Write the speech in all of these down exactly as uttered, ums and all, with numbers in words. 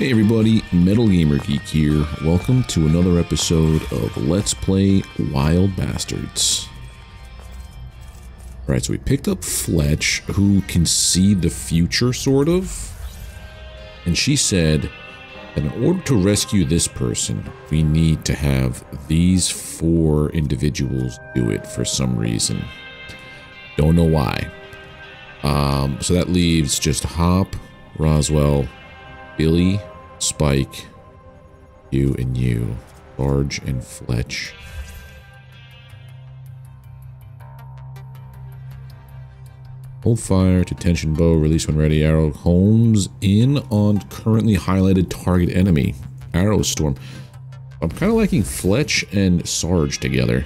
Hey everybody, Metal Gamer Geek here. Welcome to another episode of Let's Play Wild Bastards. Alright, so we picked up Fletch, who can see the future, sort of. And she said, in order to rescue this person, we need to have these four individuals do it for some reason. Don't know why. Um, so that leaves just Hop, Roswell, Billy, Spike, you and you, Sarge and Fletch. Hold fire to tension bow, release when ready, arrow homes in on currently highlighted target enemy, arrow storm. I'm kind of liking Fletch and Sarge together.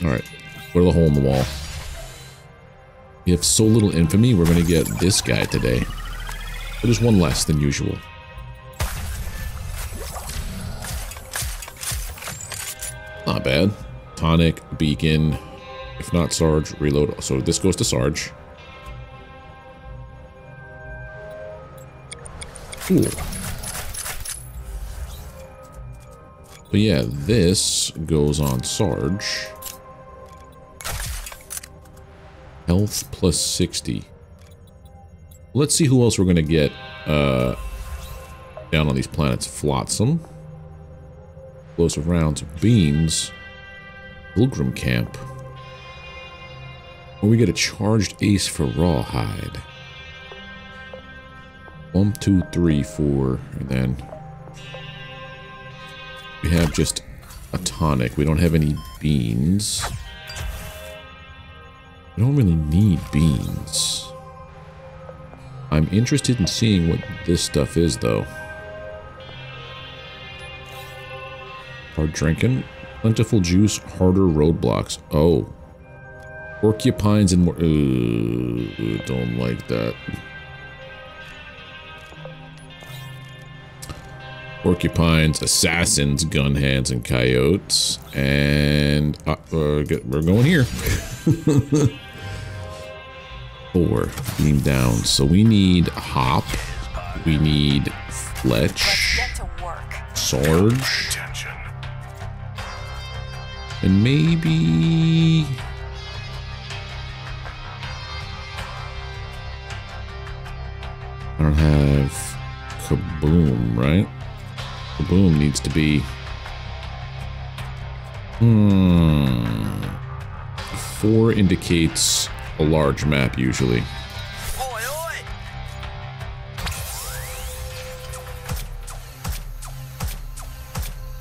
Alright, go to the hole in the wall. We have so little infamy, we're going to get this guy today. But there's one less than usual. Not bad. Tonic, beacon. If not Sarge, reload. So this goes to Sarge. Cool. But yeah, this goes on Sarge. Health plus sixty. Let's see who else we're going to get uh, down on these planets. Flotsam, explosive rounds, beans, pilgrim camp. Or we get a charged ace for rawhide. One, two, three, four, and then we have just a tonic. We don't have any beans. We don't really need beans. I'm interested in seeing what this stuff is, though. Hard drinking, plentiful juice, harder roadblocks. Oh, porcupines and more. Ooh, don't like that. Porcupines, assassins, gunheads, and coyotes. And uh, uh, we're going here. Four beam down, so we need Hop, we need Fletch, Sarge, and maybe I don't have Kaboom, right? Kaboom needs to be hmm four indicates a large map usually. Oi, oi.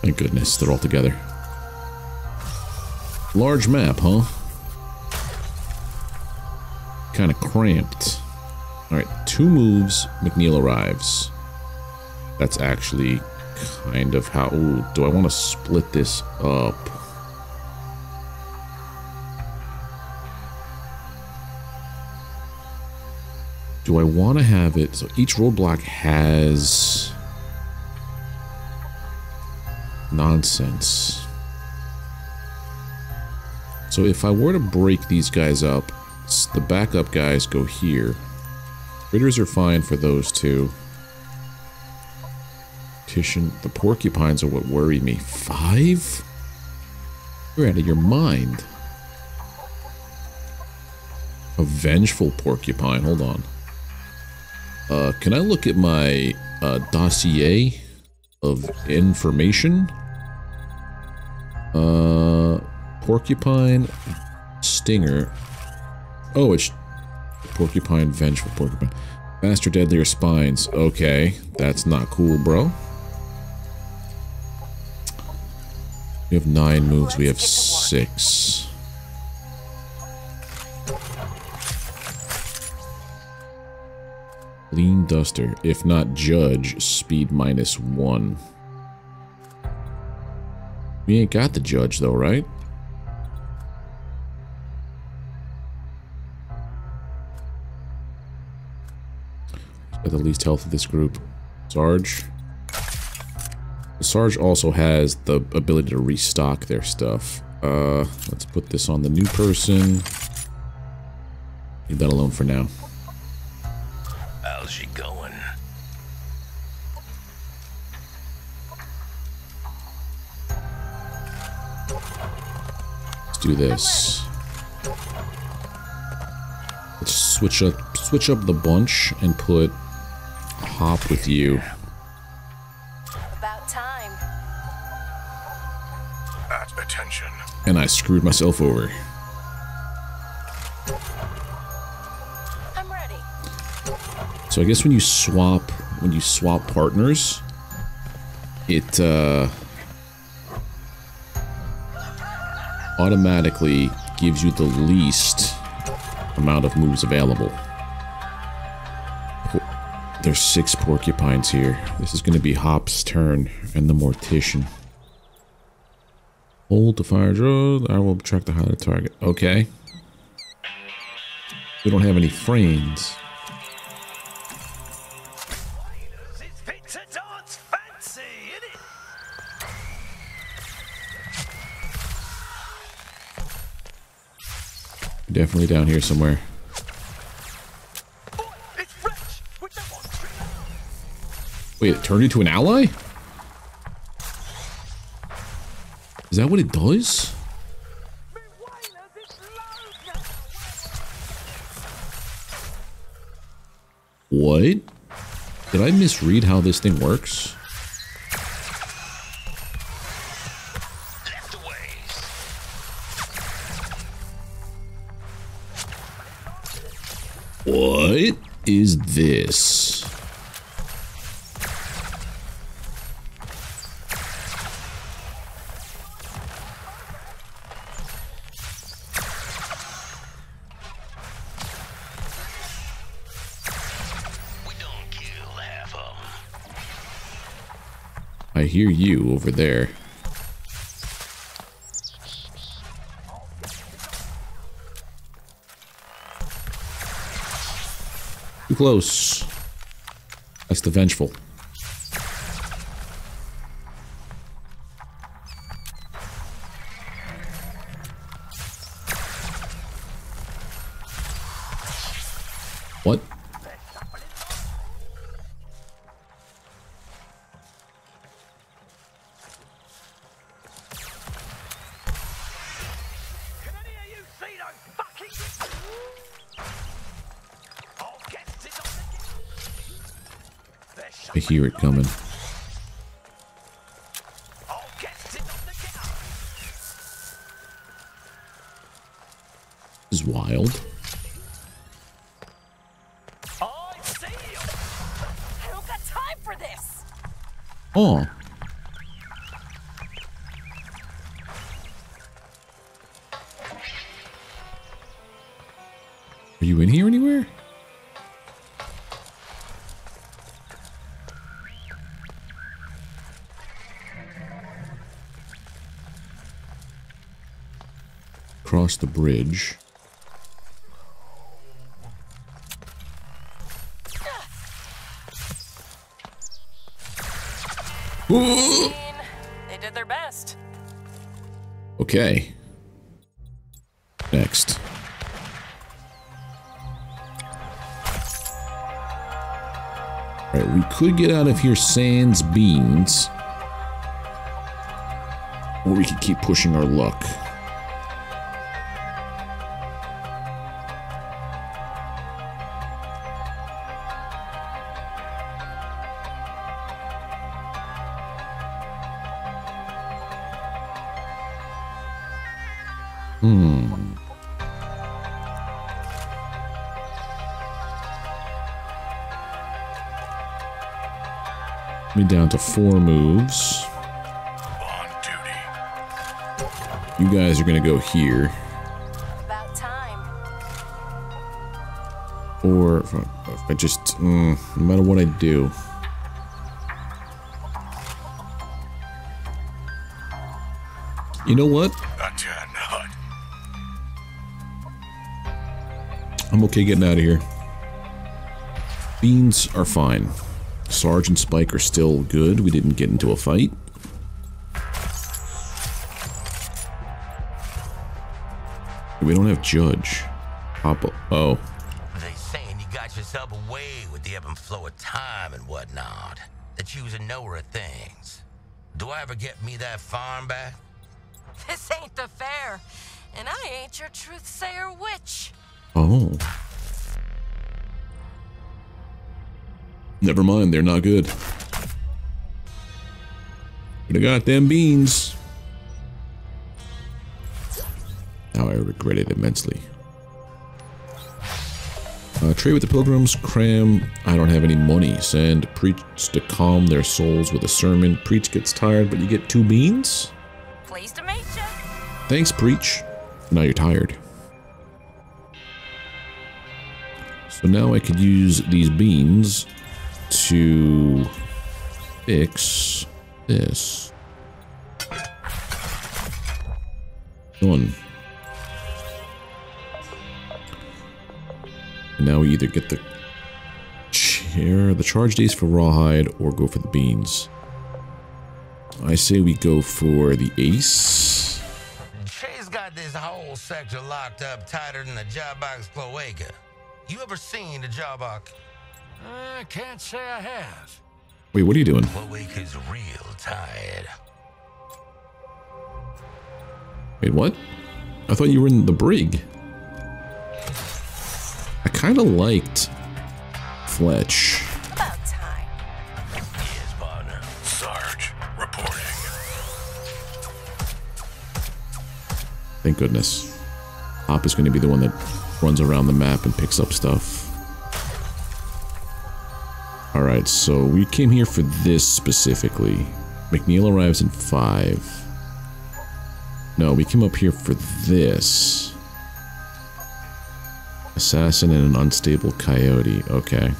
Thank goodness they're all together. Large map, huh? Kind of cramped. All right, two moves, McNeil arrives. That's actually kind of how. Ooh, do I want to split this up? Do I want to have it? So each roadblock has nonsense. So if I were to break these guys up, the backup guys go here. Critters are fine for those two. Titian, the porcupines are what worry me. Five? You're out of your mind. A vengeful porcupine. Hold on. Uh, can I look at my uh, dossier of information? Uh, porcupine, stinger. Oh, it's porcupine, vengeful porcupine. Faster, deadlier spines. Okay, that's not cool, bro. We have nine moves. We have six. Lean duster, if not Judge, speed minus one. We ain't got the Judge though, right? Got the least health of this group. Sarge. Sarge also has the ability to restock their stuff. Uh, let's put this on the new person. Leave that alone for now. She going? Let's do this. Let's switch up switch up the bunch and put Hop with you. About time. At attention. And I screwed myself over. I'm ready. So I guess when you swap when you swap partners, it uh automatically gives you the least amount of moves available. There's six porcupines here. This is going to be Hop's turn and the mortician. Hold the fire draw. I will track the highlight target. Okay. We don't have any friends. Definitely down here somewhere. Wait, it turned into an ally? Is that what it does? What? Did I misread how this thing works? What is this? We don't kill half of 'em. I hear you over there. Close. That's the vengeful. What? I hear it coming. This is wild. I see you. I don't got time for this. Oh. Are you in here anywhere? Across the bridge. I mean, they did their best. Okay. Next. Alright, we could get out of here sans beans. Or we could keep pushing our luck. Hmm. Me down to four moves. On duty. You guys are gonna go here. About time. Or if I, if I just, mm, no matter what I do. You know what? I'm okay getting out of here. Beans are fine. Sarge and Spike are still good. We didn't get into a fight. We don't have Judge. Hop up. Oh. They saying you got yourself away with the ebb and flow of time and whatnot. That you was a knower of things. Do I ever get me that farm back? This ain't the fair. and I ain't your truth-sayer witch. Oh. Never mind, they're not good. But I got them beans. Now I regret it immensely. Uh, trade with the pilgrims, cram, I don't have any money. Send Preach to calm their souls with a sermon. Preach gets tired, but you get two beans? Pleased to meet you. Thanks, Preach. Now you're tired. So now I could use these beans to fix this. Done. Now we either get the chair, the charge days for rawhide, or go for the beans. I say we go for the ace. She's got this whole sector locked up tighter than the Jabak's cloaca. You ever seen the Jabak? I can't say I have. Wait, what are you doing? Cloaca's real tired. Wait, what? I thought you were in the brig. I kind of liked Fletch. About time. His partner, Sarge, reporting. Thank goodness. Hop is going to be the one that runs around the map and picks up stuff. Alright, so we came here for this specifically. McNeil arrives in five. No, we came up here for this. Assassin and an unstable coyote. Okay.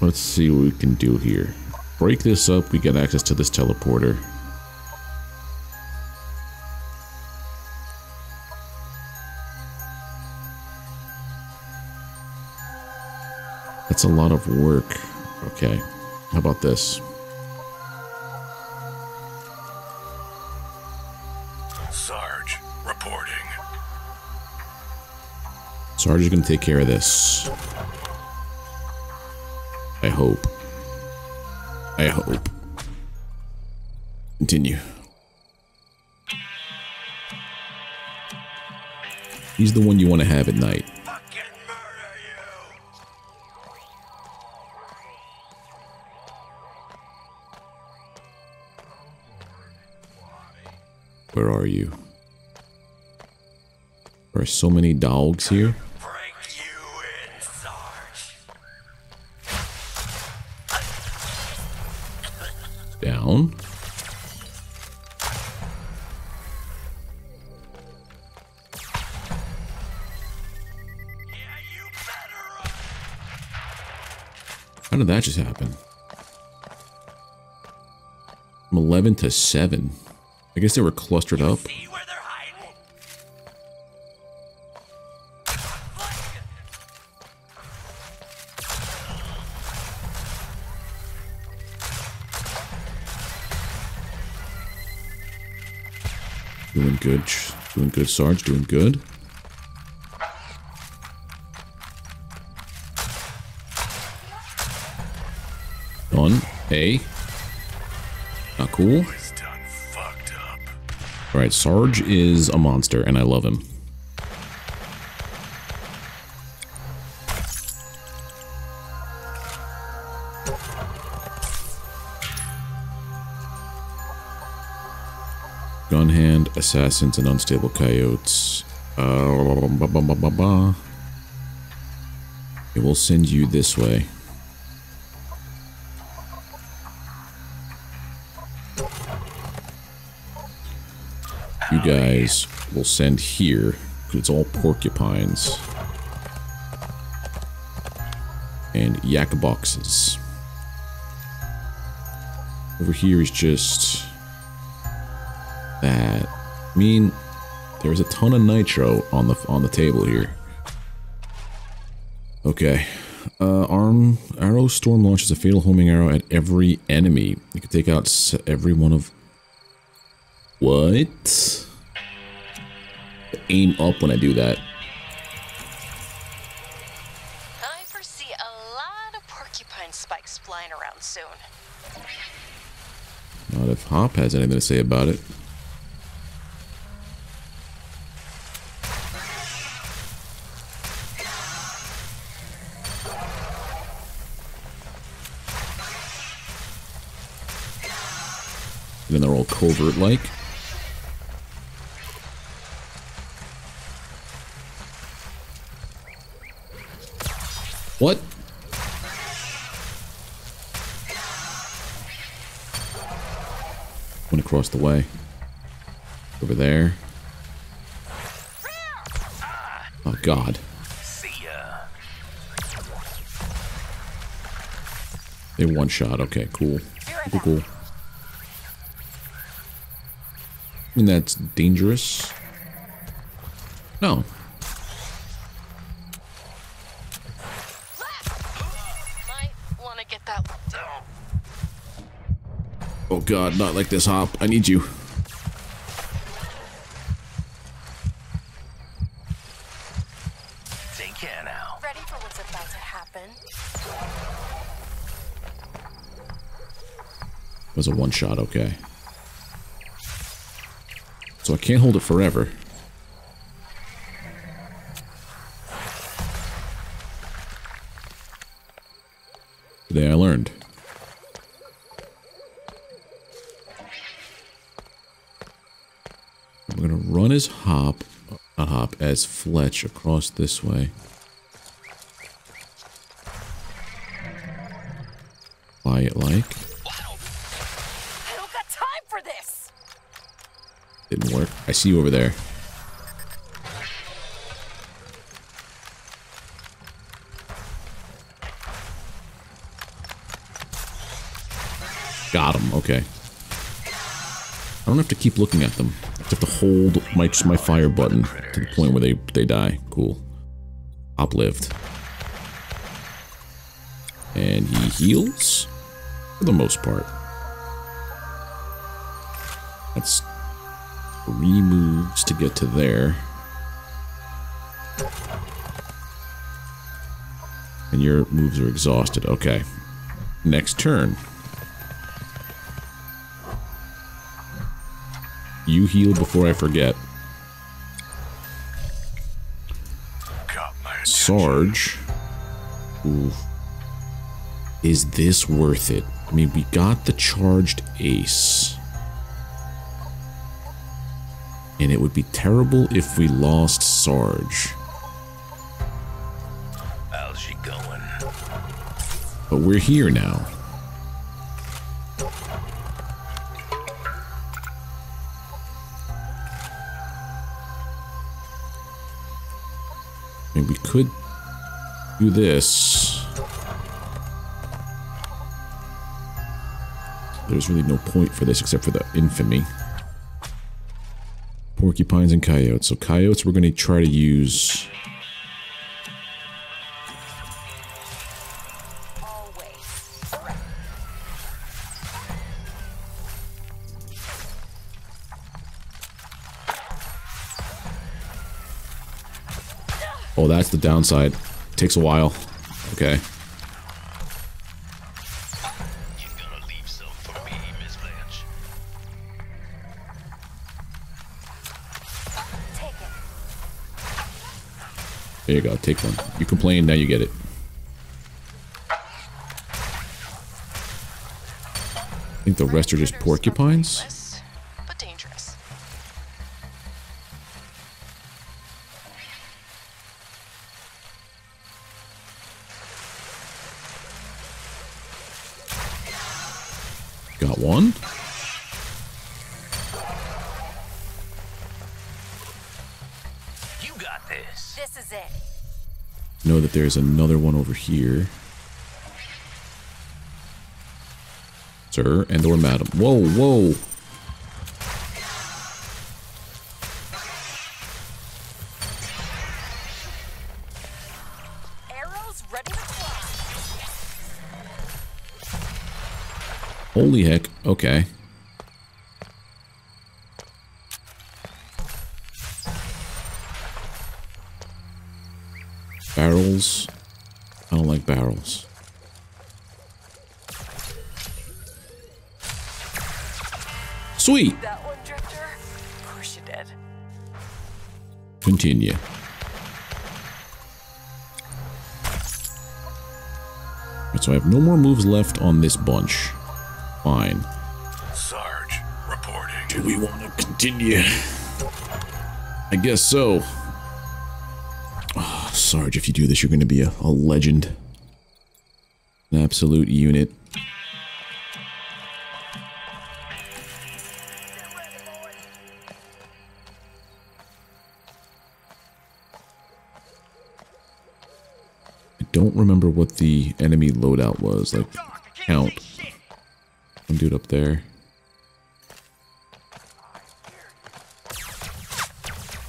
Let's see what we can do here. Break this up. We get access to this teleporter. That's a lot of work. Okay. How about this? Sarge is going to take care of this. I hope. I hope. Continue. He's the one you want to have at night. Fucking murder you. Where are you? There are so many dogs here. Down. How did that just happen? From eleven to seven. I guess they were clustered up. Doing good, doing good, Sarge, doing good. On, hey. Not cool. Alright, Sarge is a monster, and I love him. Gunhand, assassins, and unstable coyotes. Uh, ba, ba, ba, ba, ba. It will send you this way. You guys will send here, because it's all porcupines. And yak boxes. Over here is just... that. I mean, there's a ton of nitro on the on the table here. Okay, uh, arm arrow storm launches a fatal homing arrow at every enemy. You can take out every one of what? I aim up when I do that. I foresee a lot of porcupine spikes flying around soon. Not if Hop has anything to say about it. even though they're all covert-like. What? Went across the way. Over there. Oh, God. They one shot. Okay, cool. Cool, cool. And that's dangerous. No. Oh God, not like this, Hop. I need you. Take care now. Ready for what's about to happen? It was a one shot, okay. So I can't hold it forever. Today I learned. I'm gonna run as Hop, not Hop, as Fletch across this way. Quiet like. Didn't work. I see you over there. Got him. Okay. I don't have to keep looking at them. I just have to hold my just my fire button to the point where they they die. Cool. Hop lived. And he heals for the most part. That's three moves to get to there. And your moves are exhausted. Okay. Next turn. You heal before I forget. Sarge. Ooh. Is this worth it? I mean, we got the charged ace. And it would be terrible if we lost Sarge. How's she going? But we're here now. And we could do this. There's really no point for this except for the infamy. Porcupines and coyotes. So coyotes we're going to try to use... Oh, that's the downside. Takes a while. Okay. There you go, take one. You complain, now you get it. I think the rest are just porcupines. But dangerous. Got one. Know that there's another one over here. Sir and or madam. Whoa, whoa. Arrows ready to fly. Holy heck, okay. Barrels. I don't like barrels. Sweet! That one, Drifter? Of course you did. Continue. Alright, so I have no more moves left on this bunch. Fine. Sarge, Do we want to continue? I guess so. Oh, Sarge, if you do this, you're going to be a, a legend. An absolute unit. I don't remember what the enemy loadout was, like, count. Some dude up there.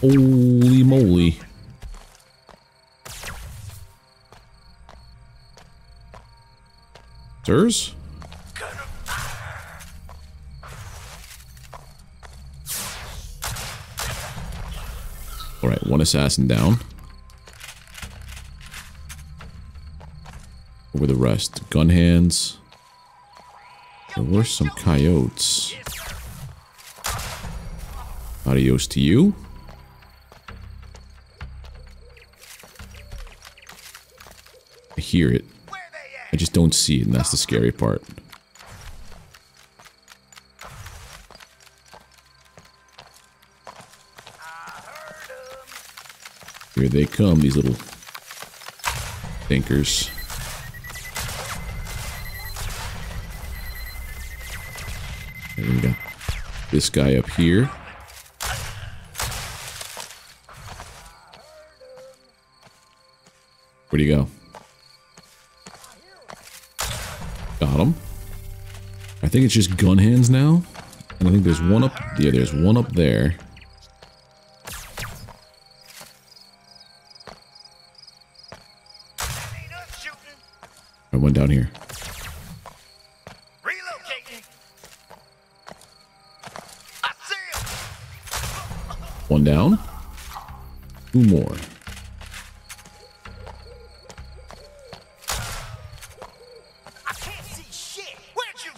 Holy moly. Sirs? Alright, one assassin down. Over the rest. Gun hands. There were some coyotes. Adios to you. I hear it. I just don't see it, and that's the scary part. Here they come, these little thinkers. And we got this guy up here. Where'd he go? Got him. I think it's just gun hands now. And I think there's one up... Yeah, there's one up there. I went down here. One down. Two more.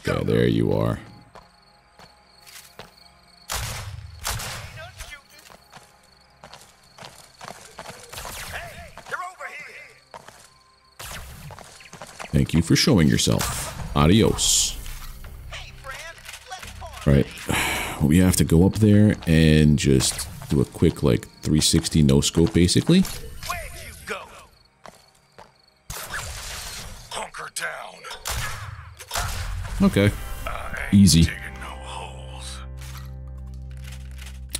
Yeah, there you are. Thank you for showing yourself. Adios. Right. We have to go up there and just do a quick, like, three sixty no-scope, basically. Okay. Easy.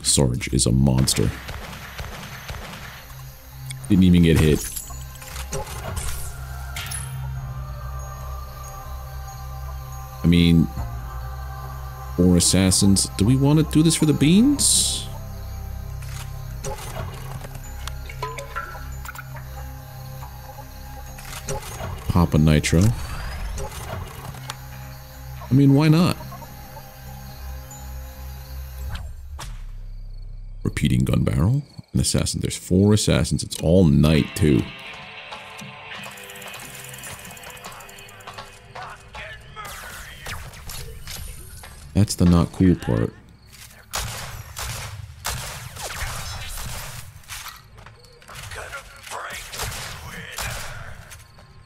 Sarge is a monster. Didn't even get hit. I mean, four assassins. Do we want to do this for the beans? Pop a nitro. I mean, why not? Repeating gun barrel. An assassin. There's four assassins. It's all night, too. That's the not cool part.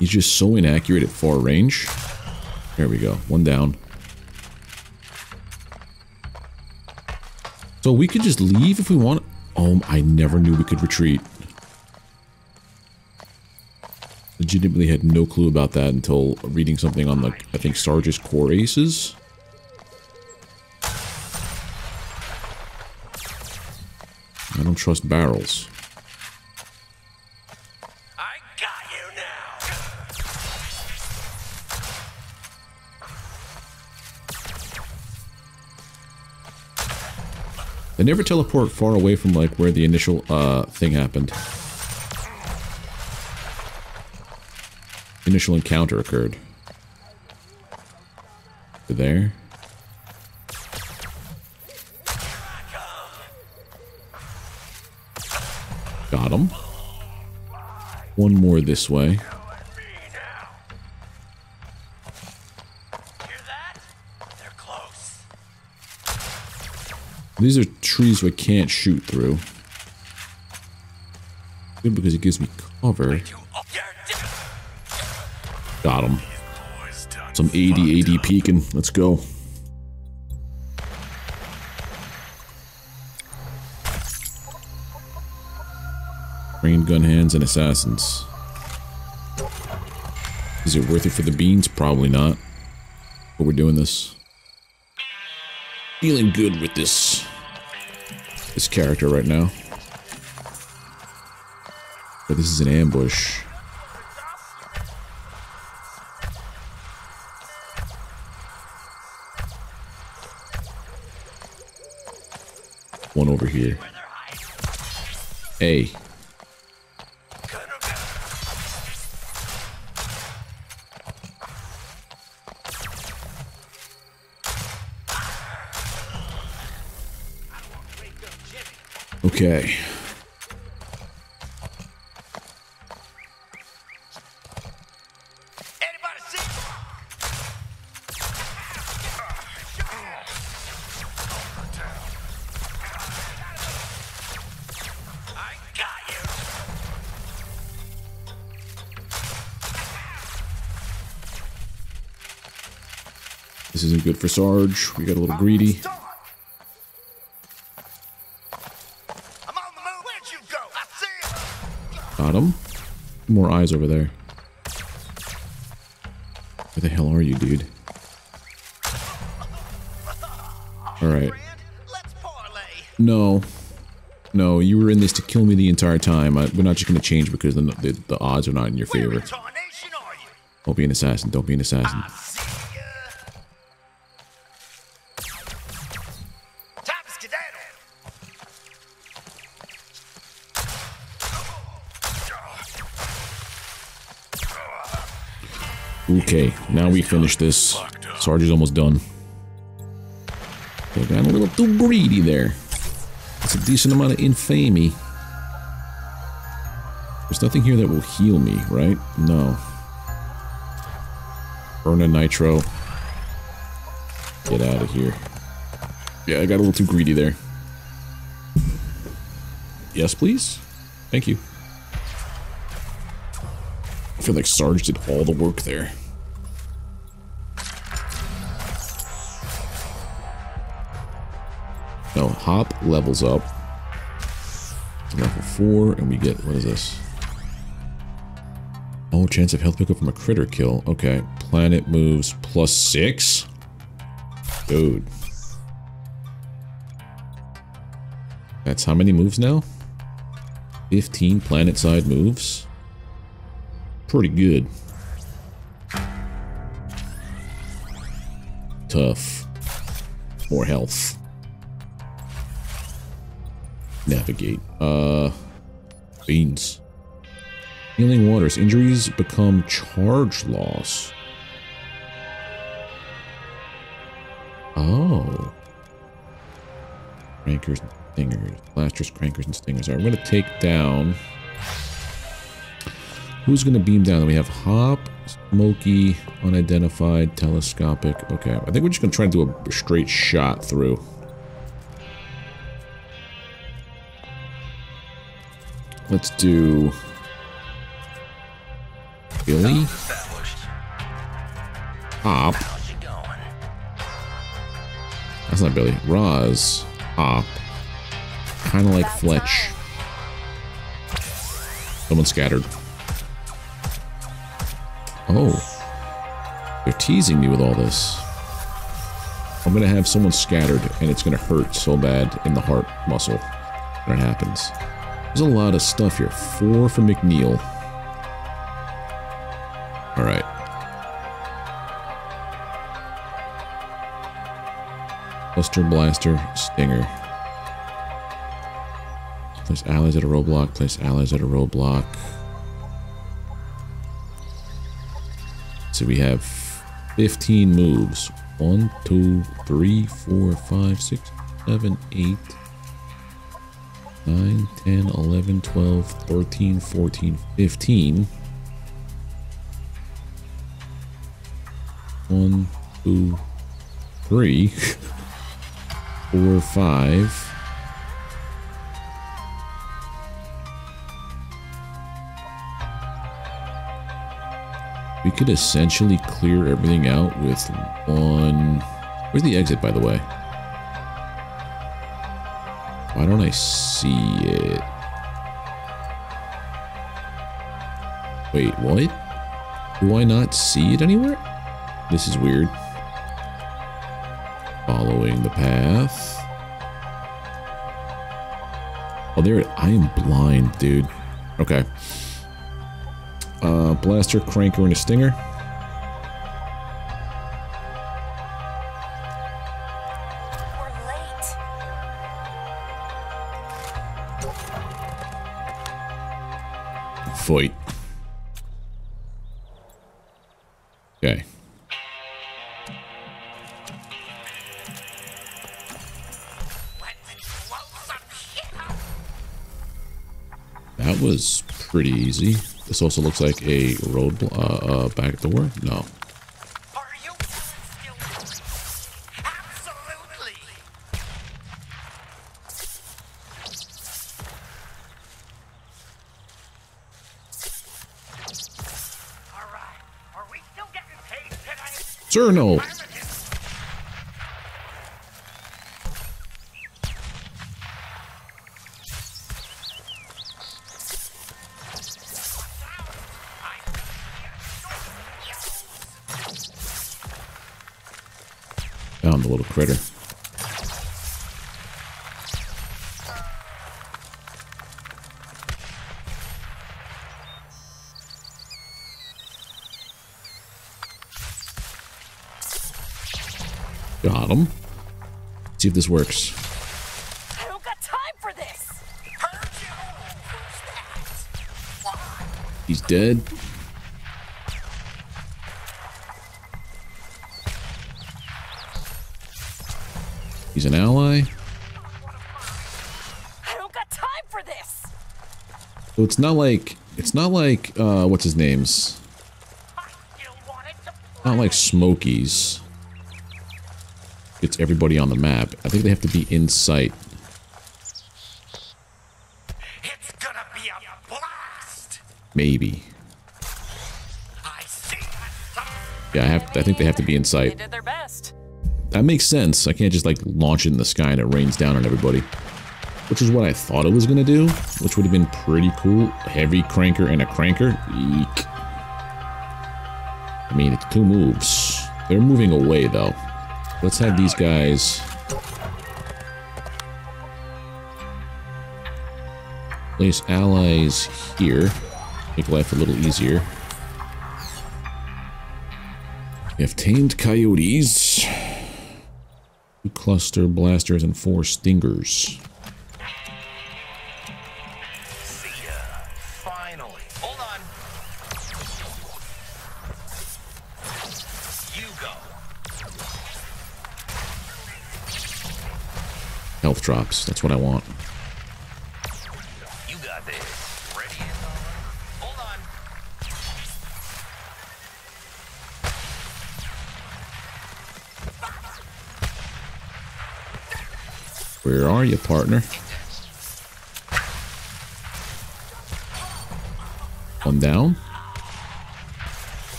He's just so inaccurate at far range. There we go. One down. So we could just leave if we want. Oh, I never knew we could retreat. Legitimately had no clue about that until reading something on, like, I think Sarge's Core Aces. I don't trust barrels. They never teleport far away from, like, where the initial, uh, thing happened. Initial encounter occurred. They're there. Got him. One more this way. These are trees we can't shoot through. Good, because it gives me cover. Got him. Some A D A D peeking. Let's go. Green gun hands and assassins. Is it worth it for the beans? Probably not. But we're doing this. Feeling good with this. This character right now. But this is an ambush. One over here. Hey. Okay. This isn't good for Sarge. We got a little greedy. Got him. More eyes over there. Where the hell are you, dude? Alright. No. No, you were in this to kill me the entire time. I, we're not just going to change because the, the, the odds are not in your favor. Don't be an assassin. Don't be an assassin. Okay, now we finish this. Sarge is almost done. Got a little too greedy there. That's a decent amount of infamy. There's nothing here that will heal me, right? No. Burn a nitro. Get out of here. Yeah, I got a little too greedy there. Yes, please? Thank you. I feel like Sarge did all the work there. Now, Hop levels up to level four, and we get, what is this? Oh, chance of health pickup from a critter kill. Okay, planet moves plus six? Dude. That's how many moves now? fifteen planet-side moves? Pretty good. Tough. More health. Navigate. Uh, beans. Healing waters. Injuries become charge loss. Oh. Crankers and stingers. Blasters, crankers, and stingers. Alright, we're going to take down... Who's going to beam down? We have Hop, Smoky, Unidentified, Telescopic. Okay, I think we're just going to try to do a straight shot through. Let's do... Billy? Hop. That's not Billy. Raz. Hop. Kind of like Fletch. Someone scattered. Oh. They're teasing me with all this. I'm going to have someone scattered, and it's going to hurt so bad in the heart muscle when it happens. There's a lot of stuff here. Four for McNeil. All right. Cluster, blaster, stinger. Place allies at a roadblock. Place allies at a roadblock. So we have fifteen moves. One, two, three, four, five, six, seven, eight. nine, ten, eleven, twelve, thirteen, fourteen, fifteen. one, two, three. four, five. We could essentially clear everything out with one... Where's the exit, by the way? Why don't I see it? Wait, what? Do I not see it anywhere? This is weird. Following the path. Oh, there it... I am blind, dude. Okay. Uh, blaster, cranker, and a stinger. Void. Okay. That was pretty easy. This also looks like a road uh, uh, back door. No. Are you skilled? Absolutely. All right. Are we still getting paid tonight? Sir, no. Found the little critter. Got him. Let's see if this works. I don't got time for this. He's dead. He's an ally. I don't got time for this. So it's not like it's not like uh, what's his name's. Not like Smokies. It's everybody on the map. I think they have to be in sight. It's gonna be a blast. Maybe. I see that. Yeah, I have. I think they have to be in sight. They did their best. That makes sense. I can't just like launch it in the sky and it rains down on everybody, which is what I thought it was gonna do, which would have been pretty cool. Heavy cranker and a cranker. Eek. I mean, it's two moves. They're moving away though. Let's have these guys place allies here. Make life a little easier. We have tamed coyotes. Cluster blasters and four stingers. See ya. Finally. Hold on. You go. Health drops. That's what I want. You got this. Ready and all right. Hold on. Where are you, partner? One down.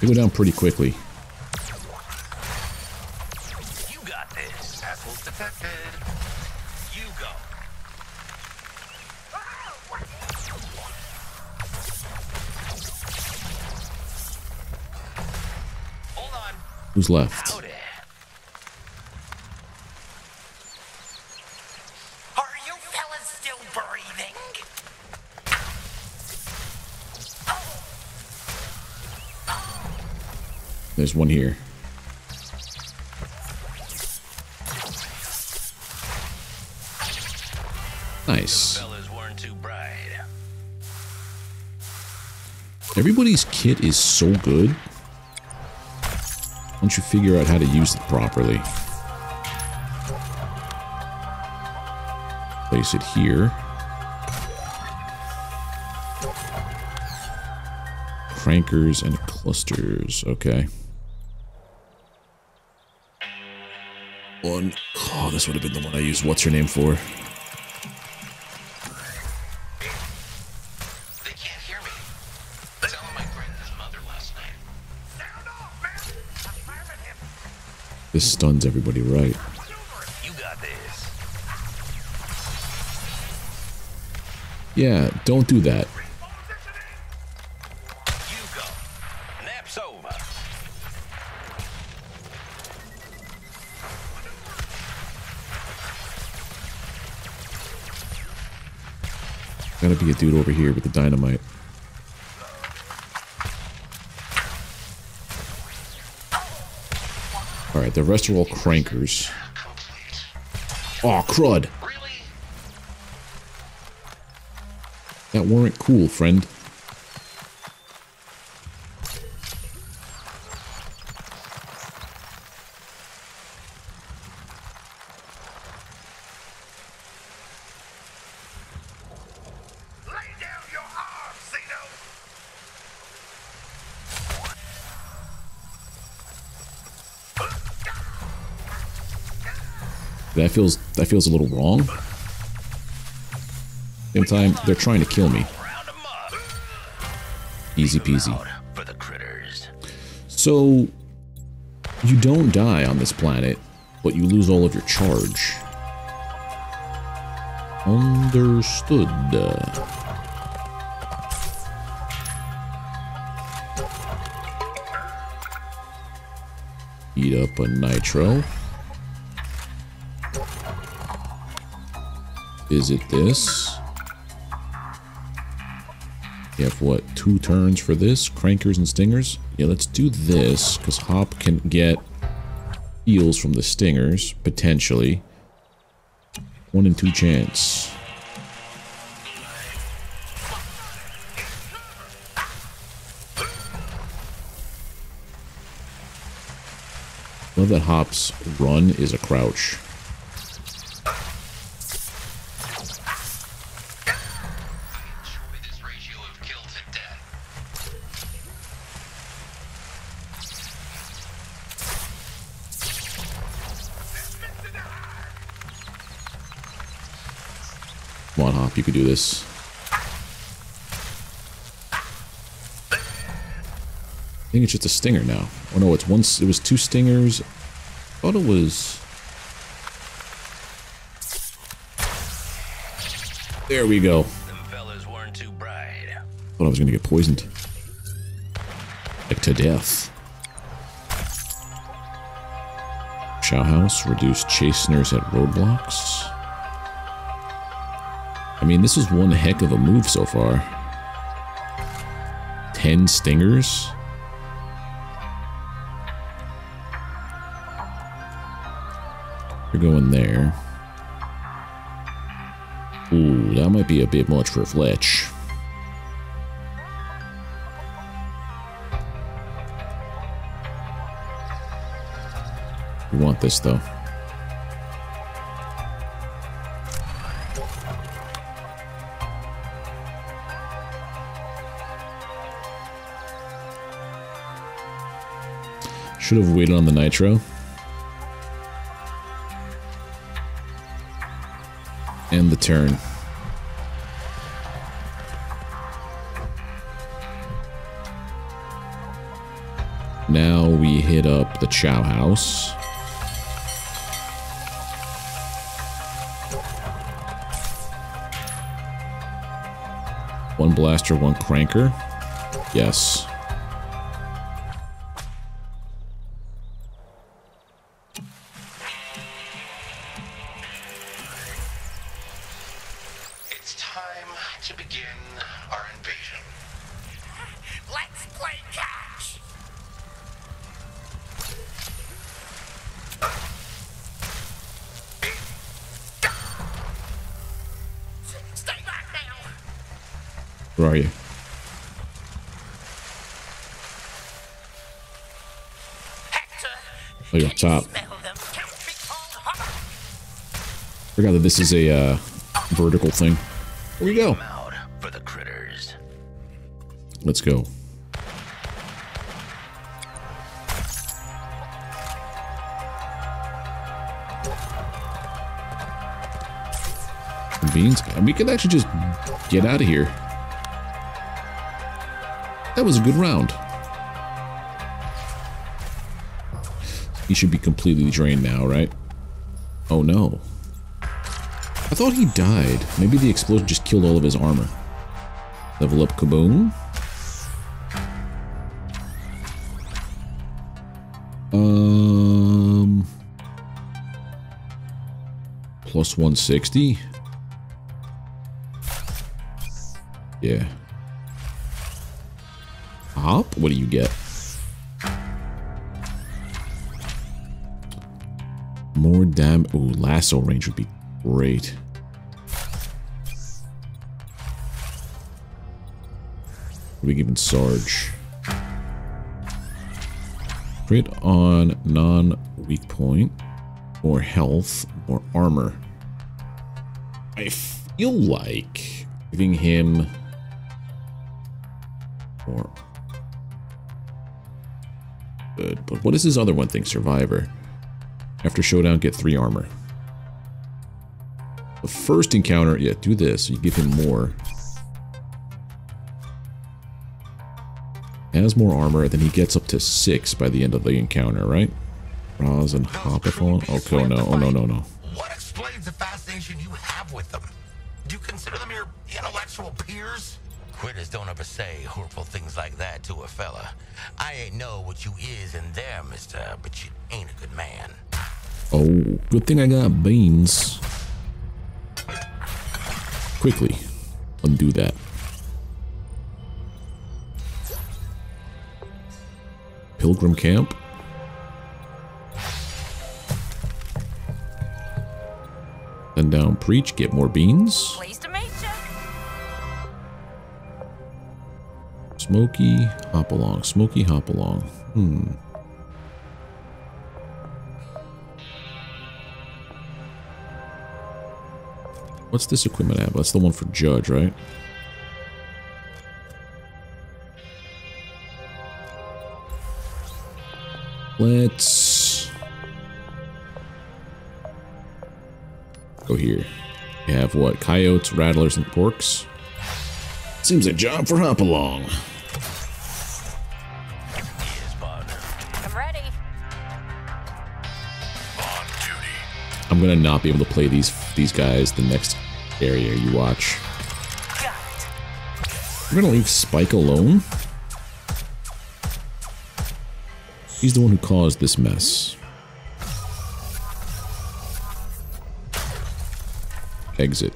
They go down pretty quickly. You got this. Asshole detected. You go. Who's left? Howdy. Are you fellas still breathing? Oh. Oh. There's one here. Nice. You fellas weren't too bright. Everybody's kit is so good. Once you figure out how to use it properly. Place it here. Crankers and clusters. Okay. One. Oh, this would have been the one I used. What's her name for? This stuns everybody, right? You got this. Yeah, don't do that. You go. Nap's over. Gotta be a dude over here with the dynamite. Alright, the rest are all crankers. Aw, oh, crud! That weren't cool, friend. Lay down your arms, Zeno. That feels that feels a little wrong. Same time, they're trying to kill me. Easy peasy. So, you don't die on this planet, but you lose all of your charge. Understood. Eat up a nitro. Is it this? You have, what, two turns for this? Crankers and stingers? Yeah, let's do this, because Hop can get heals from the stingers, potentially. One in two chance. Love that Hop's run is a crouch. You could do this. I think it's just a stinger now. Oh no, it's one. It was two stingers. I thought it was. There we go. Them fellas weren't too bright. Thought I was gonna get poisoned, like to death. Chow house reduced chasteners at roadblocks. I mean, this is one heck of a move so far. Ten stingers? You're going there. Ooh, that might be a bit much for Fletch. We want this, though. Should have waited on the nitro. And the turn. Now we hit up the chow house. One blaster, one cranker. Yes. Where are you? Oh, you're up top. Forgot that this is a uh, vertical thing. Here we go. Let's go. Beans. We could actually just get out of here. That was a good round. He should be completely drained now, right? Oh no. I thought he died. Maybe the explosion just killed all of his armor. Level up Kaboom. Um... Plus one sixty? Yeah. Hop? What do you get? More damage. Ooh, lasso range would be great. What are we giving Sarge? Crit on non-weak point. More health. More armor. I feel like giving him more. Good. But what is his other one thing? Survivor. After showdown, get three armor. The first encounter, yeah, do this. You give him more. Has more armor, then he gets up to six by the end of the encounter, right? Raz and Hopathon. Oh, oh no, oh no, no, no. What explains the fascination you have with them? Do you consider them your intellectual peers? Critters don't ever say hurtful things like that to a fella. I ain't know what you is in there, mister, but you ain't a good man. Oh, good thing I got beans. Quickly undo that. Pilgrim camp. Then down Preach, get more beans. Pleased to meet you. Smoky, hop along. Smoky, hop along. Hmm. What's this equipment app? That's the one for Judge, right? Let's go here. We have what? Coyotes, rattlers, and porks. Seems a job for Hopalong. I'm ready. On duty. I'm gonna not be able to play these these guys the next area you watch. I'm gonna leave Spike alone. He's the one who caused this mess. Exit.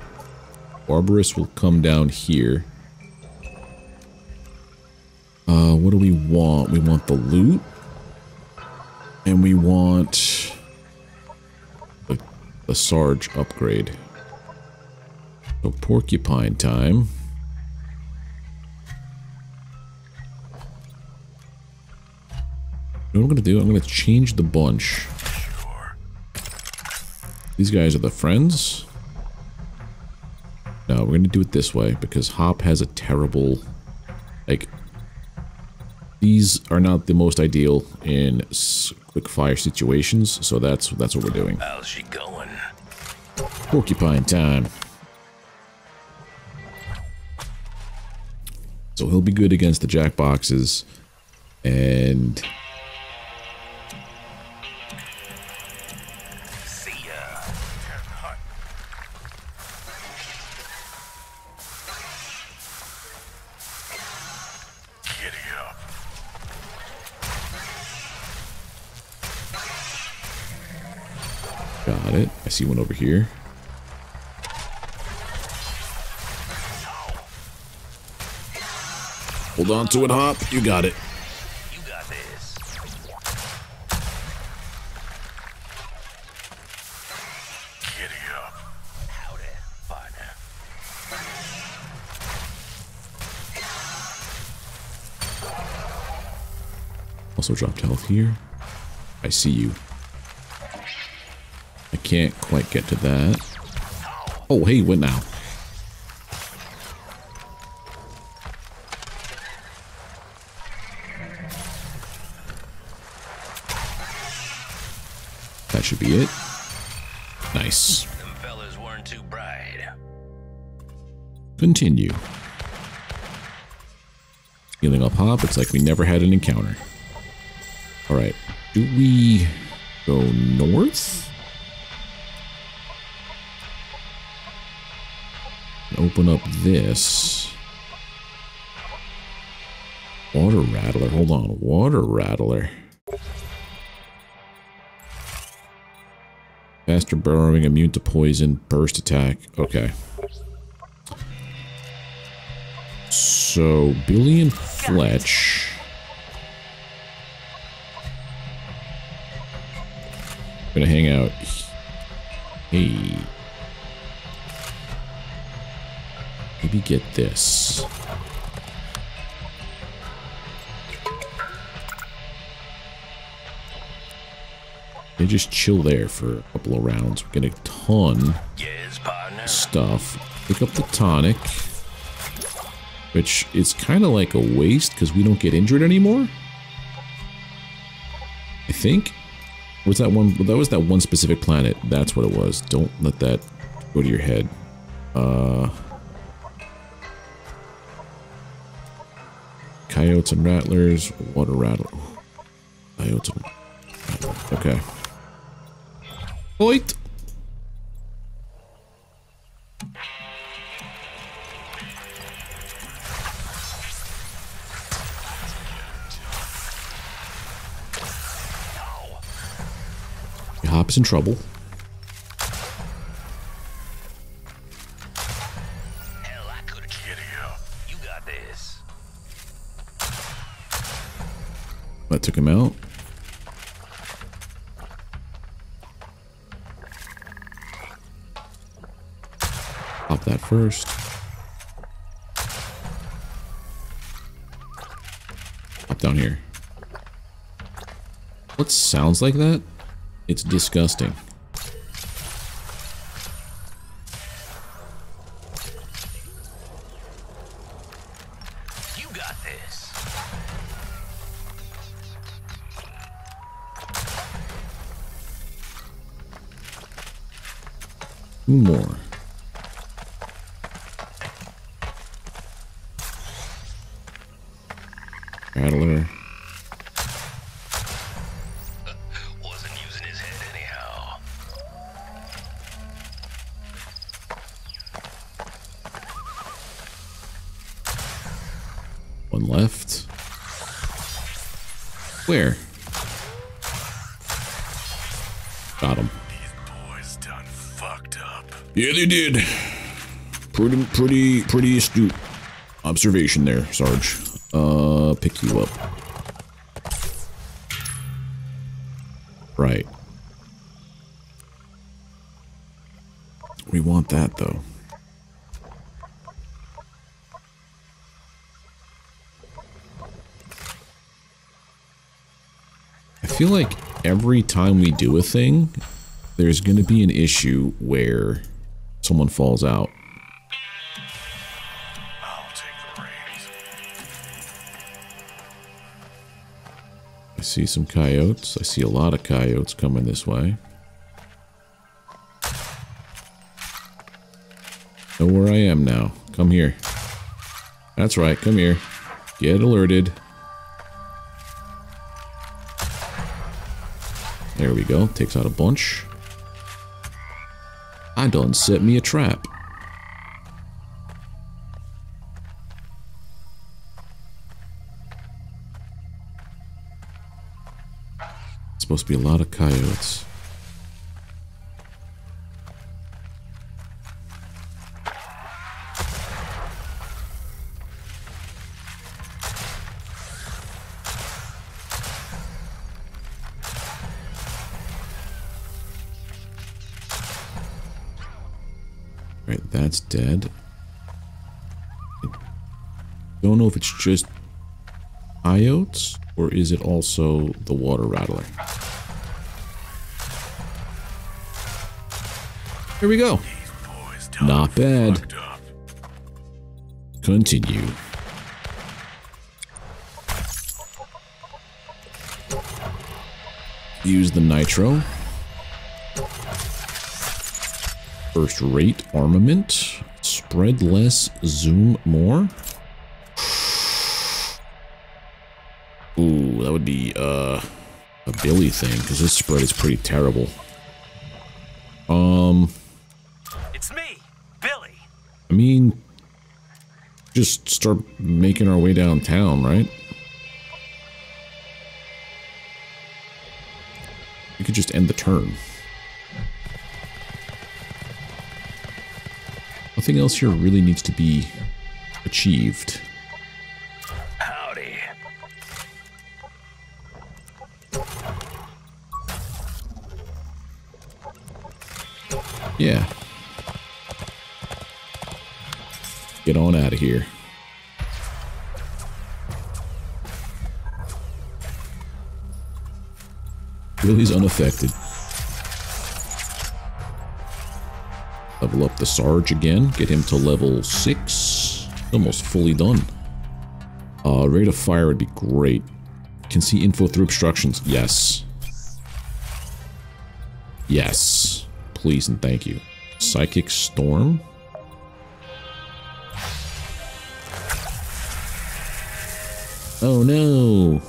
Barbarous will come down here. Uh, what do we want? We want the loot. And we want the, the Sarge upgrade. So porcupine time. You know what I'm gonna do? I'm gonna change the bunch. Sure. These guys are the friends. No, we're gonna do it this way because Hop has a terrible, like, these are not the most ideal in quick fire situations, so that's that's what we're doing. How's she going? Porcupine time. So he'll be good against the jackboxes, and. Got it. I see one over here. Hold on to it, Hop. You got it. You got this. Giddy up. Howdy, partner. Also dropped health here. I see you. Can't quite get to that. Oh, hey, what now? That should be it. Nice. Them fellas weren't too bright. Continue. Healing up Hop. It's like we never had an encounter. All right. Do we go north? open up this. Water rattler. Hold on. Water rattler. Faster burrowing, immune to poison, burst attack. Okay. So, Billy and Fletch. I'm gonna hang out. Hey. Maybe get this. They just chill there for a couple of rounds. We get a ton yes, of stuff. Pick up the tonic, which is kind of like a waste because we don't get injured anymore. I think. What's that one? That was that one specific planet. That's what it was. Don't let that go to your head. Uh, coyotes and rattlers. Water rattler. Coyotes and rattler. Okay. Oit. Hop's in trouble. Hell, I could have killed you. You got this. That took him out. Hop that first. Hop down here. What sounds like that? It's disgusting. You got this. More. Rattler. Left. Where? Got him. These boys done fucked up. Yeah, they did. Pretty, pretty, pretty astute observation there, Sarge. Uh, pick you up. Right. We want that though. I feel like every time we do a thing, there's going to be an issue where someone falls out. I'll take the reins. I see some coyotes. I see a lot of coyotes coming this way. Know where I am now. Come here. That's right. Come here. Get alerted. There we go. Takes out a bunch. I done set me a trap. It's supposed to be a lot of coyotes. That's dead. I don't know if it's just coyotes or is it also the water rattler. Here we go. Not bad. Continue. Use the nitro. First rate armament. Spread less, zoom more. Ooh, that would be uh, a Billy thing because this spread is pretty terrible. Um, it's me, Billy. I mean, just start making our way downtown, right? We could just end the turn. Nothing else here really needs to be achieved. Howdy. Yeah. Get on out of here. Billy's unaffected. Level up the Sarge again. Get him to level six. Almost fully done. Uh, rate of fire would be great. Can see info through obstructions. Yes. Yes. Please and thank you. Psychic Storm. Oh no!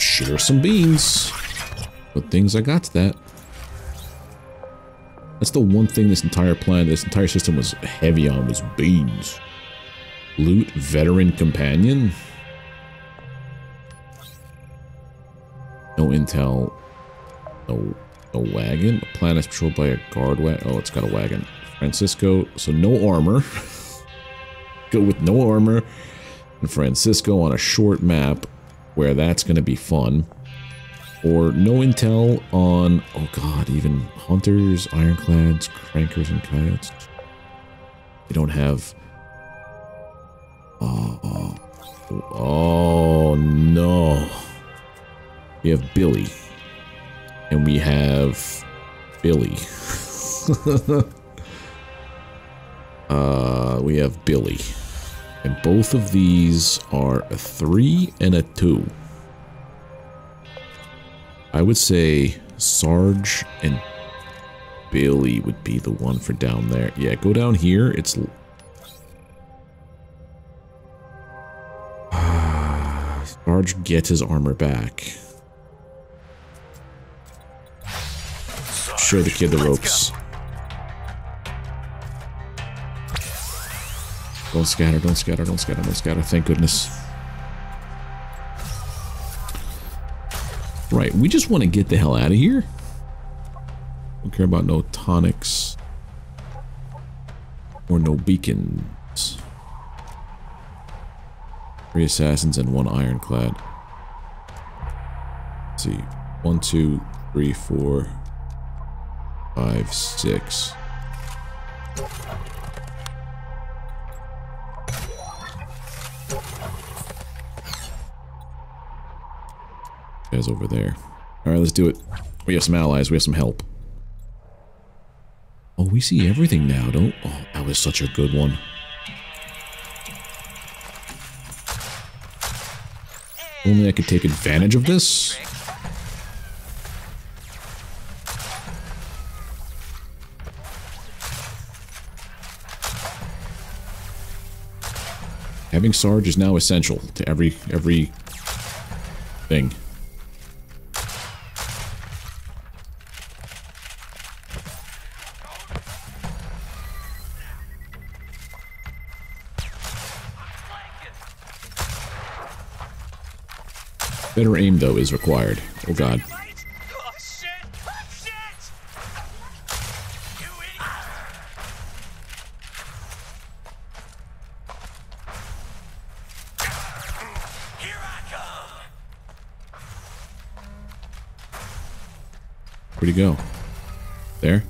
Sure, some beans. Good things I got to that. That's the one thing this entire plan, this entire system was heavy on, was beans. Loot, veteran, companion. No intel. No, no wagon. The planet is patrolled by a guard wagon. Oh, it's got a wagon. Francisco, so no armor. Go with no armor. And Francisco on a short map where that's going to be fun. Or no intel on, oh god, even hunters, ironclads, crankers, and coyotes. They don't have... Oh, oh, oh no. We have Billy. And we have Billy. Uh, we have Billy, and both of these are a three and a two. I would say Sarge and Billy would be the one for down there. Yeah, go down here. It's Sarge gets his armor back. Sarge, show the kid the ropes. Go. Don't scatter, don't scatter, don't scatter, don't scatter. Thank goodness. Right, we just want to get the hell out of here. Don't care about no tonics. Or no beacons. Three assassins and one ironclad. Let's see. One, two, three, four, five, six. Guys over there. Alright, let's do it. We have some allies. We have some help. Oh, we see everything now, don't... Oh, that was such a good one. Only I could take advantage of this. Having Sarge is now essential to every... every... thing. Better aim, though, is required. Oh, God. Oh, shit. Oh, shit. You idiot. Here I come. Where'd he go? There?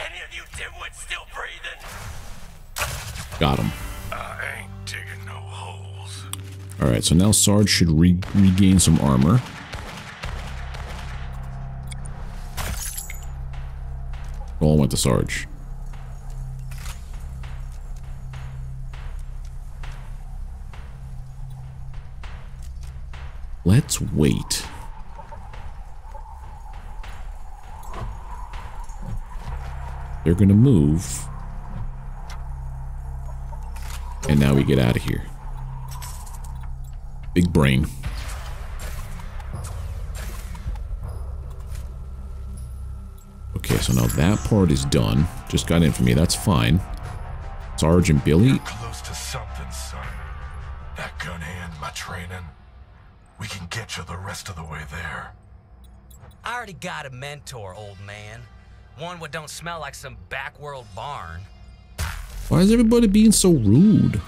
Any of you dimwits still breathing? Got him. Alright, so now Sarge should re regain some armor. All went to Sarge. Let's wait. They're gonna move. And now we get out of here. Big brain. Okay, so now that part is done. Just got in for me. That's fine. Sarge and Billy. You're close to something, son. Not gonna end my training. We can get you the rest of the way there. I already got a mentor, old man. One what don't smell like some backworld barn. Why is everybody being so rude?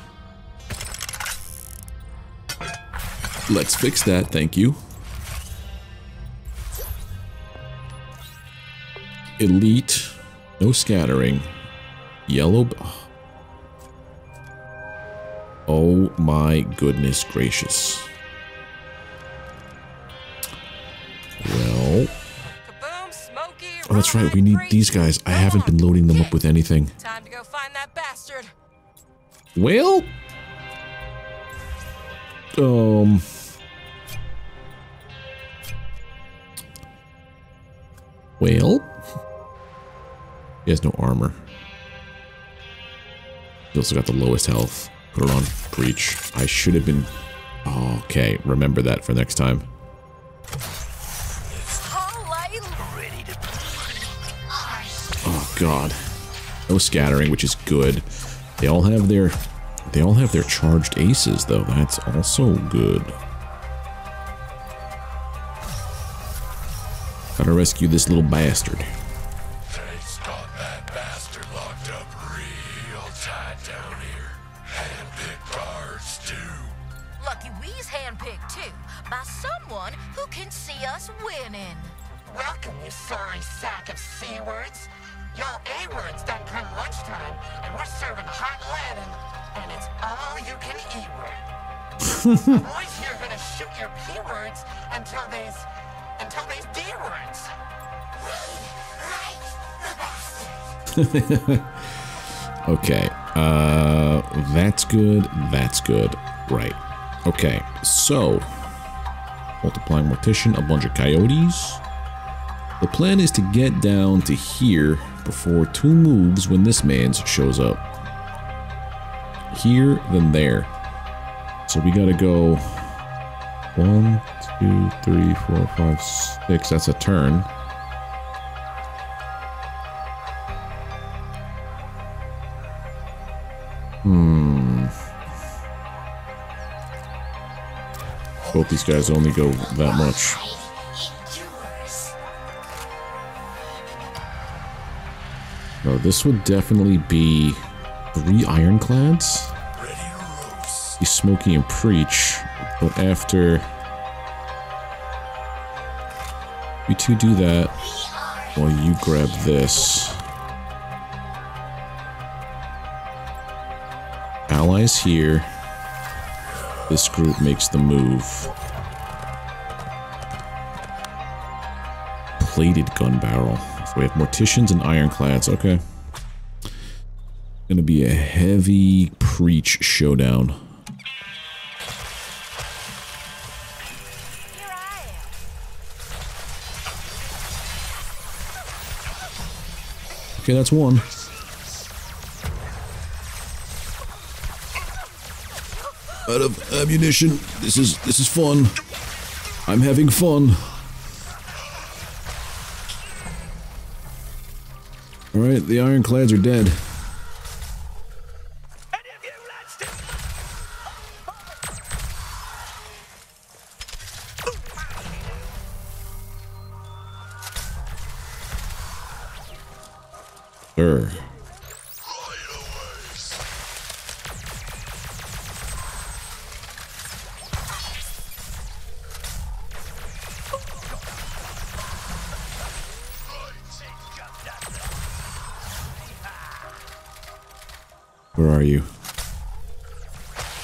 Let's fix that, thank you. Elite, no scattering, yellow. Oh my goodness gracious. Well, Kaboom, Smoky, oh, that's right, we need these guys. I haven't been loading them up with anything. Time to go find that bastard. Well, um well, he has no armor. He also got the lowest health. Put it on Preach. I should have been... Oh, okay, remember that for next time. Oh god. No scattering, which is good. They all have their... They all have their charged aces, though. That's also good. Gotta rescue this little bastard. Okay, uh, that's good, that's good, right. Okay, so, multiplying mortician, a bunch of coyotes. The plan is to get down to here before two moves when this man shows up. Here, then there. So we gotta go one, two, three, four, five, six, that's a turn. Hmm. Hope these guys only go that much. No, this would definitely be three ironclads. He's Smoky and Preach, but after you two do that, while well, you grab this. Allies here. This group makes the move. Plated gun barrel. So we have morticians and ironclads. Okay. Gonna be a heavy Preach showdown. Here I am. Okay, that's one. Out of ammunition. This is this is fun. I'm having fun. All right, the ironclads are dead. Sure.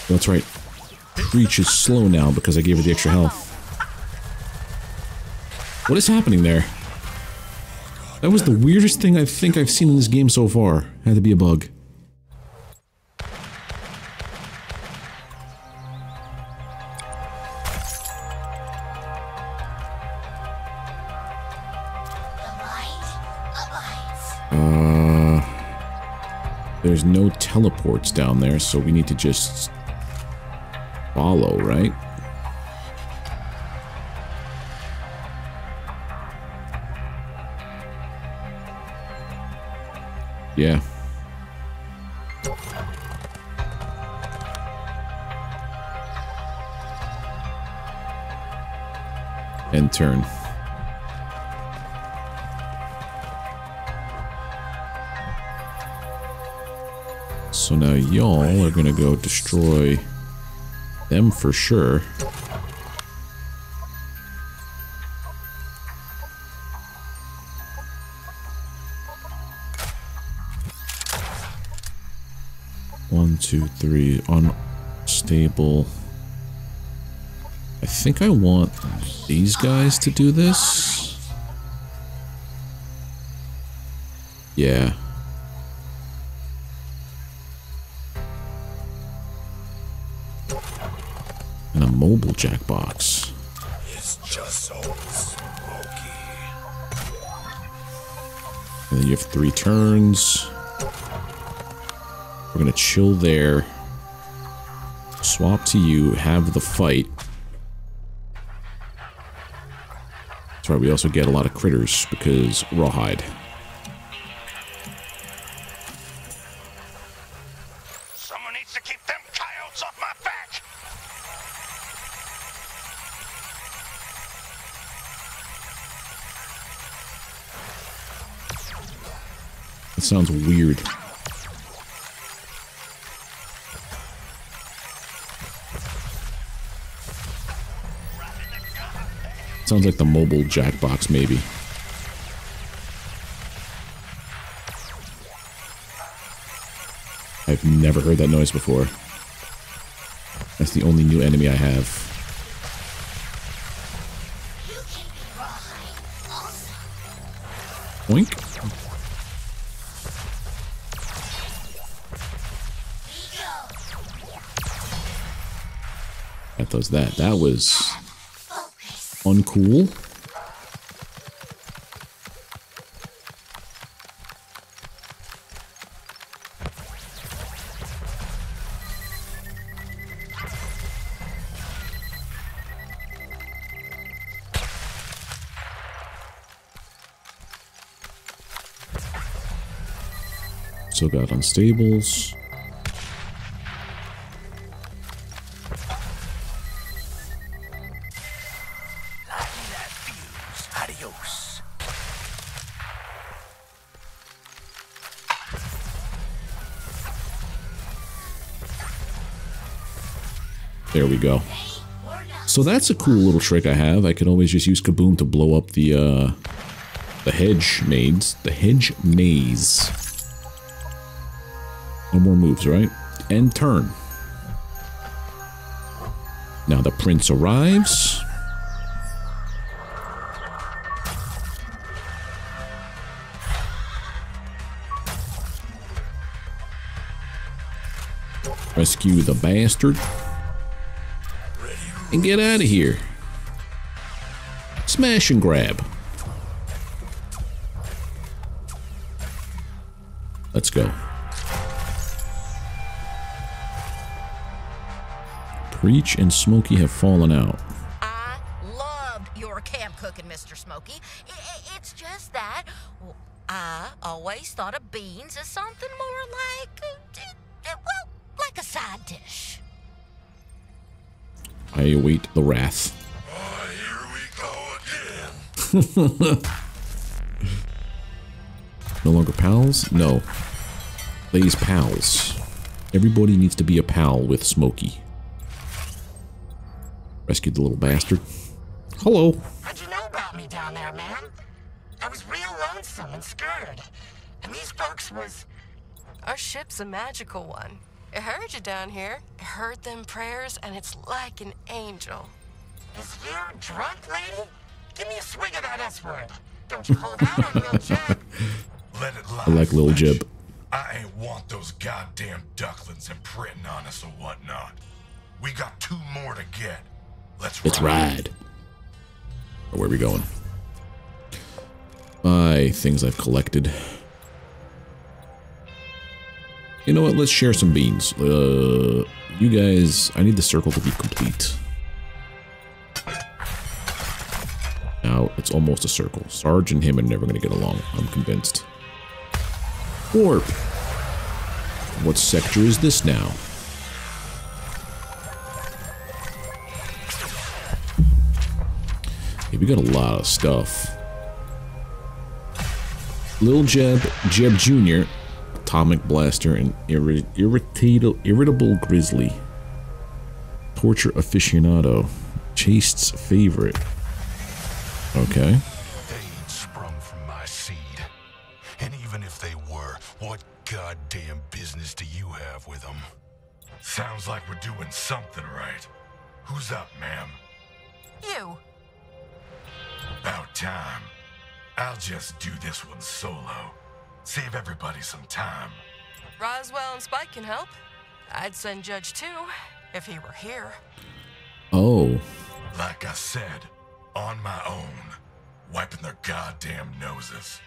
That's right. Preach is slow now because I gave her the extra health. What is happening there? That was the weirdest thing I think I've seen in this game so far. Had to be a bug. Uh, there's no teleports down there, so we need to just... follow, right? Yeah. And turn. So now y'all are gonna go destroy them for sure. One, two, three, unstable. I think I want these guys to do this. Yeah. And a mobile jackbox. It's just so smoky. And then you have three turns. We're gonna chill there. Swap to you, have the fight. That's right, we also get a lot of critters because rawhide. Someone needs to keep them coyotes off my back. That sounds weird. Sounds like the mobile jackbox, maybe. I've never heard that noise before. That's the only new enemy I have. Oink. That does that. That was... uncool. Still got unstables. There we go. So that's a cool little trick I have. I can always just use Kaboom to blow up the uh, the hedge maze. The hedge maze. No more moves, right? And turn. Now the prince arrives. Rescue the bastard. And get out of here. Smash and grab. Let's go. Preach and Smoky have fallen out. I loved your camp cooking, Mister Smoky. It's just that I always thought of beans as something more like, well, like a side dish. I await the wrath. Oh, here we go again. No longer pals? No. These pals. Everybody needs to be a pal with Smokey. Rescued the little bastard. Hello. What'd you know about me down there, man? I was real lonesome and scared. And these folks was... Our ship's a magical one. I heard you down here. I heard them prayers, and it's like an angel. Is you drunk, lady? Give me a swig of that S-word. Don't you hold out on Lil Jeb. Let it lie. I like Lil Jeb. I ain't want those goddamn ducklings imprinting on us or whatnot. We got two more to get. Let's, Let's ride. ride. Where are we going? My things I've collected. You know what? Let's share some beans. Uh, you guys, I need the circle to be complete. Now, it's almost a circle. Sarge and him are never going to get along, I'm convinced. warp. What sector is this now? Yeah, we got a lot of stuff. Lil Jeb, Jeb Junior, Atomic Blaster, and irri irritable, irritable Grizzly. Torture aficionado. Chaste's favorite. Okay. They ain't sprung from my seed. And even if they were, what goddamn business do you have with them? Sounds like we're doing something right. Who's up, ma'am? You. About time. I'll just do this one solo. Save everybody some time. Roswell and Spike can help. I'd send Judge too, if he were here. Oh. Like I said, on my own, wiping their goddamn noses.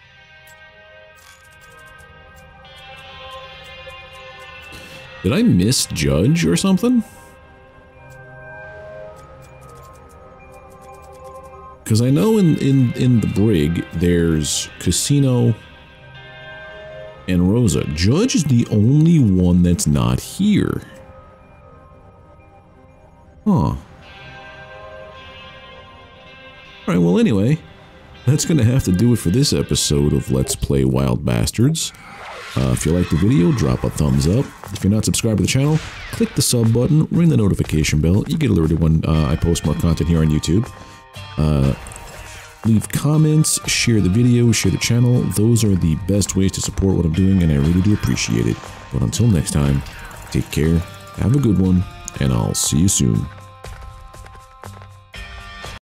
Did I miss Judge or something? Because I know in, in, in the brig, there's Casino and Rosa. Judge is the only one that's not here. Huh. Alright, well anyway, that's going to have to do it for this episode of Let's Play Wild Bastards. Uh, if you like the video, drop a thumbs up. If you're not subscribed to the channel, click the sub button, ring the notification bell. You get alerted when uh, I post more content here on YouTube. Uh, leave comments, share the video, share the channel. Those are the best ways to support what I'm doing, and I really do appreciate it. But until next time, take care, have a good one, and I'll see you soon.